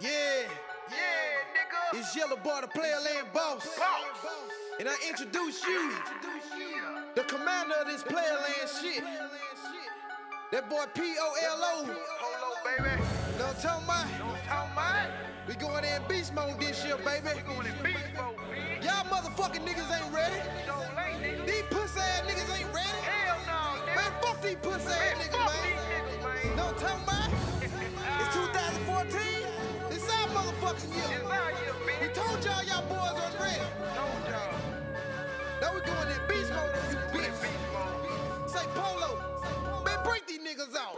Yeah, nigga. It's Yellow Boy, the Playerland boss. And I introduce you, the commander of this Playerland shit. That boy P-O-L-O. Polo, baby. No talking about. We going in beast mode this year, baby. We going in beast mode, bitch. Y'all motherfucking niggas ain't ready. These pussy ass niggas ain't ready. Hell no, nigga. Man, fuck these pussy ass niggas, man. No talking about. It's 2014. It's our motherfucking year. It's our year, bitch. We told y'all boys are ready. Told y'all. Now we going in beast mode, you bitch. Say Polo. Man, break these niggas out.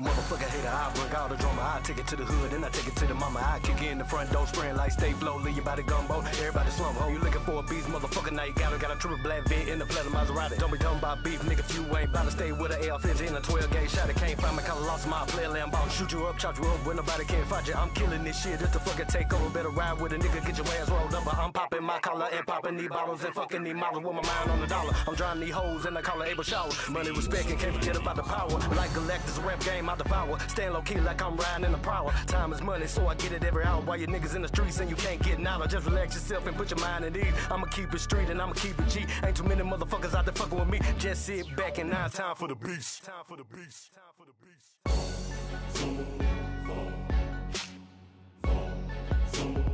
Motherfucker hater, I bring all the drama. I take it to the hood and I take it to the mama. I kick in the front door, spraying like stay flow. Leave your body gumbo, everybody slum ho. You looking for a beast, motherfucker, now you got a triple black vet in the platinum Maserati. Don't be dumb about beef, nigga, if you ain't bout to stay with an AR-15 and a 12-gauge shot. I can't find me, cause I lost my Playerland boss. Shoot you up, chop you up, when nobody can't fight you. I'm killing this shit, it's the fucking takeover. Better ride with a nigga, get your ass rolled up. But I'm popping my collar and popping these bottles and fucking these models with my mind on the dollar. I'm drawing these hoes and I call her Abel Shower. Money, respect, and can't forget about the power. Like Galactus, rap game, I devour. Stand low key like I'm riding in the power. Time is money, so I get it every hour. While you niggas in the streets and you can't get knowledge, just relax yourself and put your mind at ease. I'ma keep it street and I'ma keep it G. Ain't too many motherfuckers out there fucking with me. Just sit back and now it's time for the beast. Time for the beast. Time for the beast.